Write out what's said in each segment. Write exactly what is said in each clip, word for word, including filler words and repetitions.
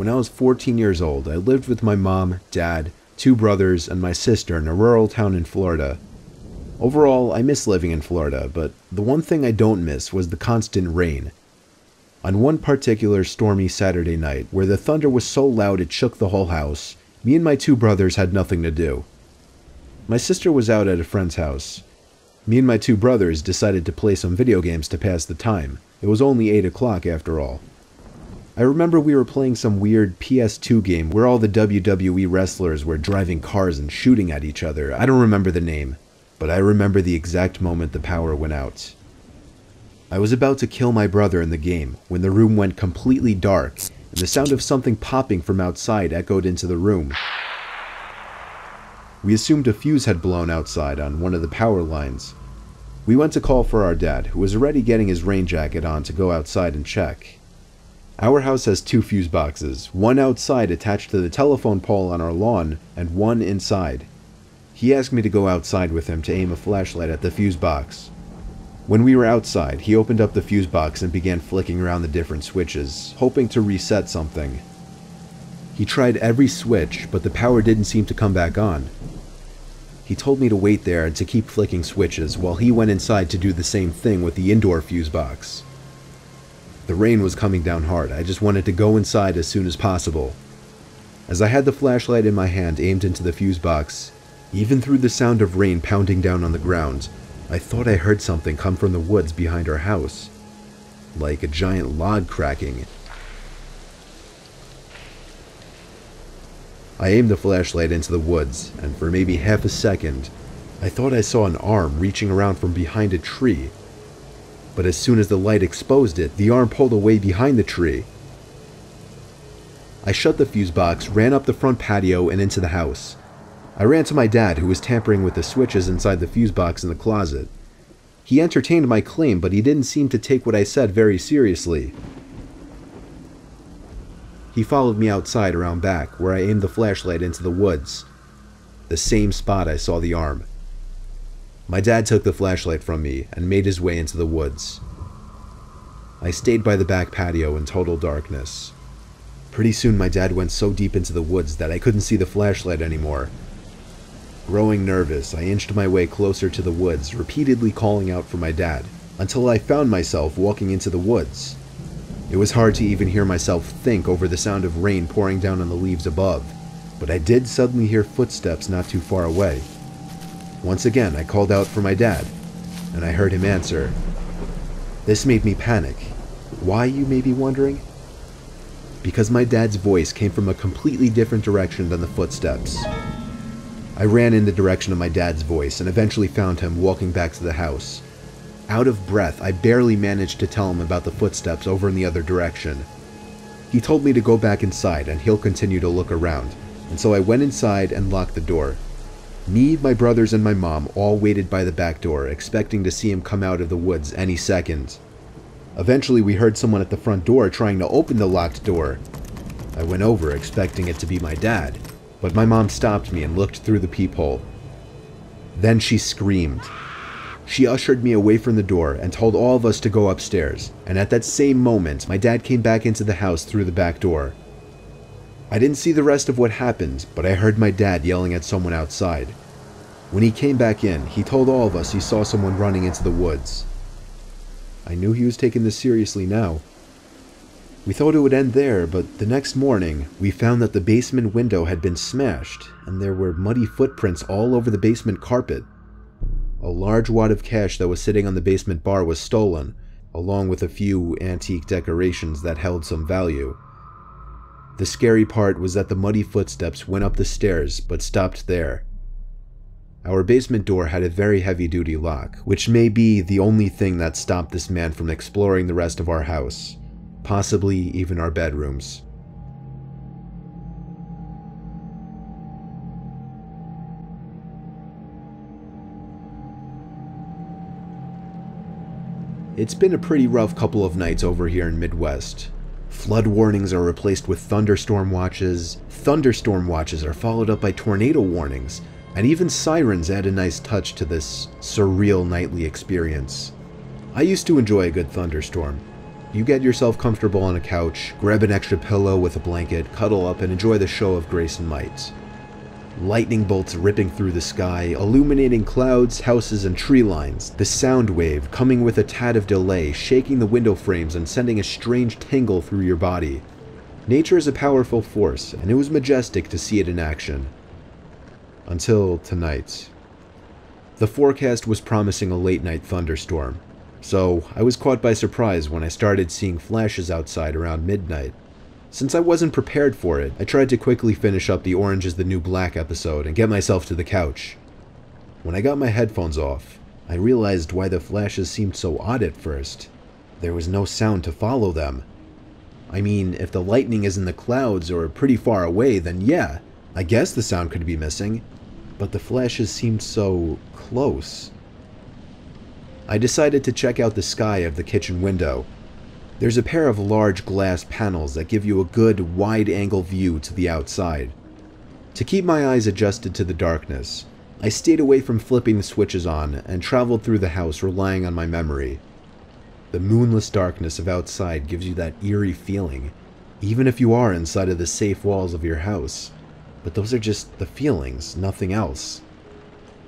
When I was fourteen years old, I lived with my mom, dad, two brothers, and my sister in a rural town in Florida. Overall, I miss living in Florida, but the one thing I don't miss was the constant rain. On one particular stormy Saturday night, where the thunder was so loud it shook the whole house, me and my two brothers had nothing to do. My sister was out at a friend's house. Me and my two brothers decided to play some video games to pass the time. It was only eight o'clock after all. I remember we were playing some weird P S two game where all the W W E wrestlers were driving cars and shooting at each other. I don't remember the name, but I remember the exact moment the power went out. I was about to kill my brother in the game when the room went completely dark, and the sound of something popping from outside echoed into the room. We assumed a fuse had blown outside on one of the power lines. We went to call for our dad, who was already getting his rain jacket on to go outside and check. Our house has two fuse boxes, one outside attached to the telephone pole on our lawn, and one inside. He asked me to go outside with him to aim a flashlight at the fuse box. When we were outside, he opened up the fuse box and began flicking around the different switches, hoping to reset something. He tried every switch, but the power didn't seem to come back on. He told me to wait there and to keep flicking switches while he went inside to do the same thing with the indoor fuse box. The rain was coming down hard. I just wanted to go inside as soon as possible. As I had the flashlight in my hand aimed into the fuse box, even through the sound of rain pounding down on the ground, I thought I heard something come from the woods behind our house, like a giant log cracking. I aimed the flashlight into the woods, and for maybe half a second, I thought I saw an arm reaching around from behind a tree. But as soon as the light exposed it, the arm pulled away behind the tree. I shut the fuse box, ran up the front patio, and into the house. I ran to my dad, who was tampering with the switches inside the fuse box in the closet. He entertained my claim, but he didn't seem to take what I said very seriously. He followed me outside around back, where I aimed the flashlight into the woods, the same spot I saw the arm. My dad took the flashlight from me and made his way into the woods. I stayed by the back patio in total darkness. Pretty soon my dad went so deep into the woods that I couldn't see the flashlight anymore. Growing nervous, I inched my way closer to the woods, repeatedly calling out for my dad, until I found myself walking into the woods. It was hard to even hear myself think over the sound of rain pouring down on the leaves above, but I did suddenly hear footsteps not too far away. Once again, I called out for my dad, and I heard him answer. This made me panic. Why, you may be wondering? Because my dad's voice came from a completely different direction than the footsteps. I ran in the direction of my dad's voice and eventually found him walking back to the house. Out of breath, I barely managed to tell him about the footsteps over in the other direction. He told me to go back inside and he'll continue to look around, and so I went inside and locked the door. Me, my brothers, and my mom all waited by the back door, expecting to see him come out of the woods any second. Eventually, we heard someone at the front door trying to open the locked door. I went over, expecting it to be my dad. But my mom stopped me and looked through the peephole. Then she screamed. She ushered me away from the door and told all of us to go upstairs, and at that same moment, my dad came back into the house through the back door. I didn't see the rest of what happened, but I heard my dad yelling at someone outside. When he came back in, he told all of us he saw someone running into the woods. I knew he was taking this seriously now. We thought it would end there, but the next morning, we found that the basement window had been smashed, and there were muddy footprints all over the basement carpet. A large wad of cash that was sitting on the basement bar was stolen, along with a few antique decorations that held some value. The scary part was that the muddy footsteps went up the stairs, but stopped there. Our basement door had a very heavy-duty lock, which may be the only thing that stopped this man from exploring the rest of our house. Possibly even our bedrooms. It's been a pretty rough couple of nights over here in Midwest. Flood warnings are replaced with thunderstorm watches, thunderstorm watches are followed up by tornado warnings, and even sirens add a nice touch to this surreal nightly experience. I used to enjoy a good thunderstorm. You get yourself comfortable on a couch, grab an extra pillow with a blanket, cuddle up, and enjoy the show of grace and might. Lightning bolts ripping through the sky, illuminating clouds, houses, and tree lines. The sound wave coming with a tad of delay, shaking the window frames and sending a strange tingle through your body. Nature is a powerful force, and it was majestic to see it in action. Until tonight. The forecast was promising a late-night thunderstorm, so I was caught by surprise when I started seeing flashes outside around midnight. Since I wasn't prepared for it, I tried to quickly finish up the Orange is the New Black episode and get myself to the couch. When I got my headphones off, I realized why the flashes seemed so odd at first. There was no sound to follow them. I mean, if the lightning is in the clouds or pretty far away, then yeah, I guess the sound could be missing, but the flashes seemed so close. I decided to check out the sky of the kitchen window. There's a pair of large glass panels that give you a good wide-angle view to the outside. To keep my eyes adjusted to the darkness, I stayed away from flipping the switches on and traveled through the house relying on my memory. The moonless darkness of outside gives you that eerie feeling, even if you are inside of the safe walls of your house. But those are just the feelings, nothing else.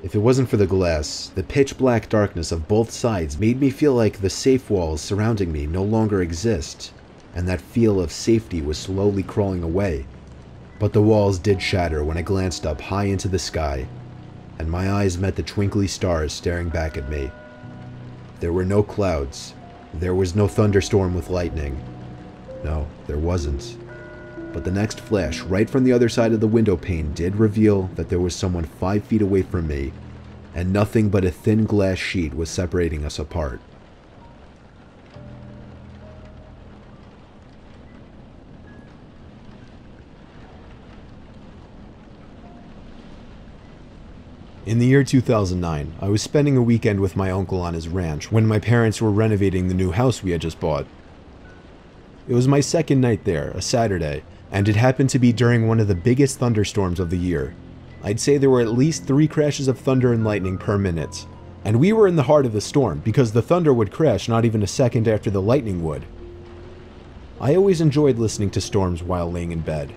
If it wasn't for the glass, the pitch-black darkness of both sides made me feel like the safe walls surrounding me no longer exist, and that feel of safety was slowly crawling away. But the walls did shatter when I glanced up high into the sky, and my eyes met the twinkly stars staring back at me. There were no clouds. There was no thunderstorm with lightning. No, there wasn't. But the next flash, right from the other side of the window pane, did reveal that there was someone five feet away from me, and nothing but a thin glass sheet was separating us apart. In the year two thousand nine, I was spending a weekend with my uncle on his ranch when my parents were renovating the new house we had just bought. It was my second night there, a Saturday, and it happened to be during one of the biggest thunderstorms of the year. I'd say there were at least three crashes of thunder and lightning per minute. And we were in the heart of the storm, because the thunder would crash not even a second after the lightning would. I always enjoyed listening to storms while laying in bed.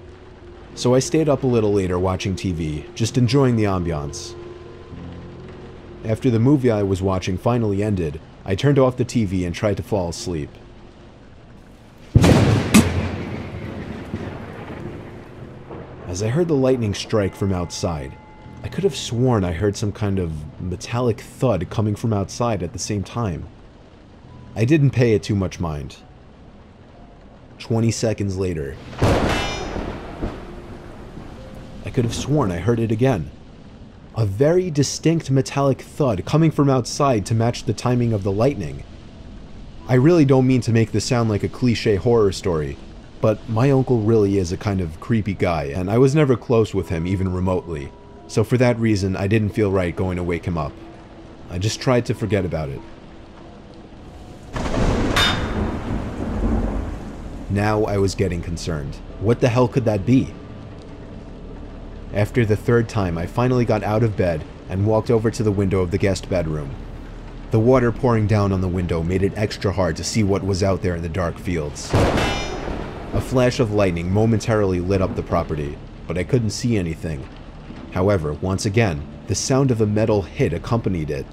So I stayed up a little later watching T V, just enjoying the ambiance. After the movie I was watching finally ended, I turned off the T V and tried to fall asleep. As I heard the lightning strike from outside, I could have sworn I heard some kind of metallic thud coming from outside at the same time. I didn't pay it too much mind. Twenty seconds later, I could have sworn I heard it again. A very distinct metallic thud coming from outside to match the timing of the lightning. I really don't mean to make this sound like a cliché horror story, but my uncle really is a kind of creepy guy, and I was never close with him even remotely, so for that reason I didn't feel right going to wake him up. I just tried to forget about it. Now I was getting concerned. What the hell could that be? After the third time, I finally got out of bed and walked over to the window of the guest bedroom. The water pouring down on the window made it extra hard to see what was out there in the dark fields. A flash of lightning momentarily lit up the property, but I couldn't see anything. However, once again, the sound of a metal hit accompanied it.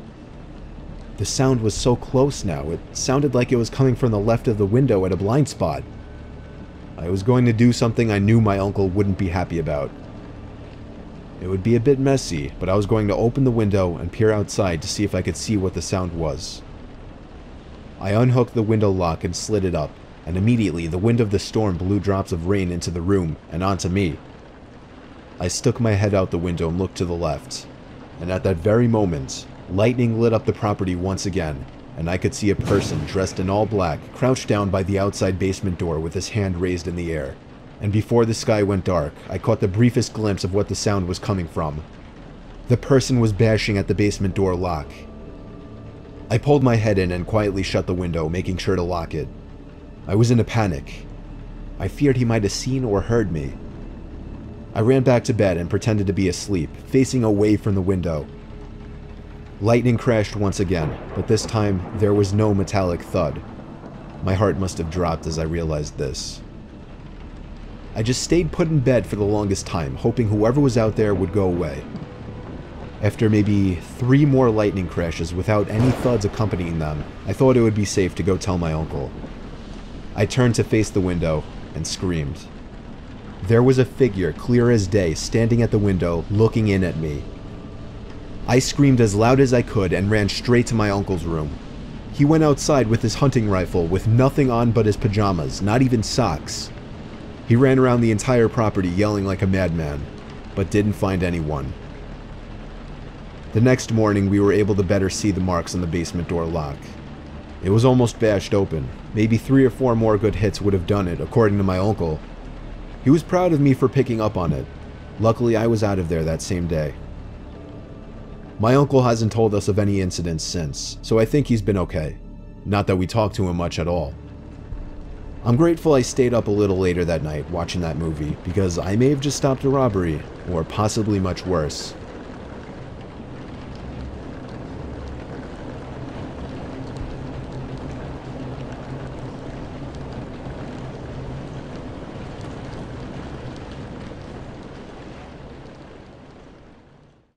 The sound was so close now, it sounded like it was coming from the left of the window at a blind spot. I was going to do something I knew my uncle wouldn't be happy about. It would be a bit messy, but I was going to open the window and peer outside to see if I could see what the sound was. I unhooked the window lock and slid it up, and immediately the wind of the storm blew drops of rain into the room and onto me. I stuck my head out the window and looked to the left, and at that very moment, lightning lit up the property once again, and I could see a person dressed in all black crouched down by the outside basement door with his hand raised in the air. And before the sky went dark, I caught the briefest glimpse of what the sound was coming from. The person was bashing at the basement door lock. I pulled my head in and quietly shut the window, making sure to lock it. I was in a panic. I feared he might have seen or heard me. I ran back to bed and pretended to be asleep, facing away from the window. Lightning crashed once again, but this time there was no metallic thud. My heart must have dropped as I realized this. I just stayed put in bed for the longest time, hoping whoever was out there would go away. After maybe three more lightning crashes without any thuds accompanying them, I thought it would be safe to go tell my uncle. I turned to face the window and screamed. There was a figure, clear as day, standing at the window, looking in at me. I screamed as loud as I could and ran straight to my uncle's room. He went outside with his hunting rifle with nothing on but his pajamas, not even socks. He ran around the entire property yelling like a madman, but didn't find anyone. The next morning, we were able to better see the marks on the basement door lock. It was almost bashed open. Maybe three or four more good hits would have done it, according to my uncle. He was proud of me for picking up on it. Luckily, I was out of there that same day. My uncle hasn't told us of any incidents since, so I think he's been okay. Not that we talked to him much at all. I'm grateful I stayed up a little later that night watching that movie, because I may have just stopped a robbery, or possibly much worse.